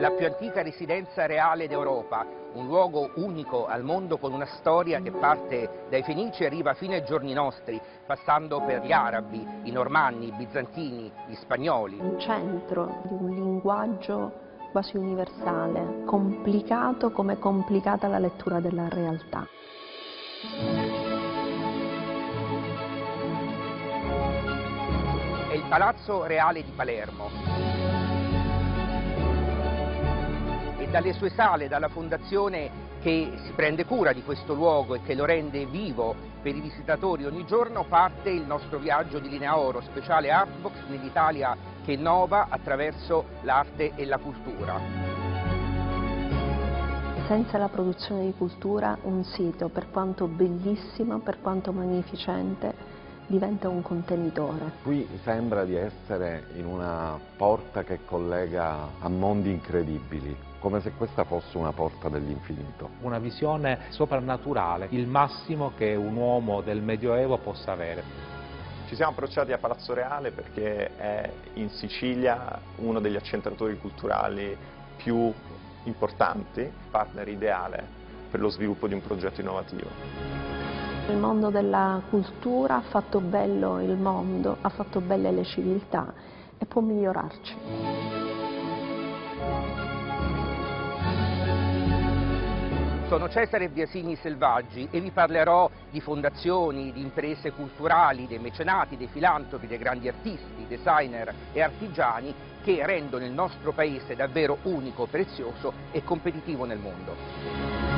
la più antica residenza reale d'Europa, un luogo unico al mondo con una storia che parte dai Fenici e arriva fino ai giorni nostri, passando per gli Arabi, i Normanni, i Bizantini, gli Spagnoli. Un centro di un linguaggio quasi universale, complicato come complicata la lettura della realtà. È il Palazzo Reale di Palermo e dalle sue sale, dalla fondazione che si prende cura di questo luogo e che lo rende vivo per i visitatori ogni giorno, parte il nostro viaggio di Linea Oro, speciale Artbox, nell'Italia che innova attraverso l'arte e la cultura. Senza la produzione di cultura, un sito, per quanto bellissimo, per quanto magnificente, diventa un contenitore. Qui sembra di essere in una porta che collega a mondi incredibili, come se questa fosse una porta dell'infinito. Una visione soprannaturale, il massimo che un uomo del Medioevo possa avere. Ci siamo approcciati a Palazzo Reale perché è in Sicilia uno degli accentratori culturali più importanti, partner ideale per lo sviluppo di un progetto innovativo. Il mondo della cultura ha fatto bello il mondo, ha fatto belle le civiltà e può migliorarci. Sono Cesare Biasini Selvaggi e vi parlerò di fondazioni, di imprese culturali, dei mecenati, dei filantropi, dei grandi artisti, designer e artigiani che rendono il nostro paese davvero unico, prezioso e competitivo nel mondo.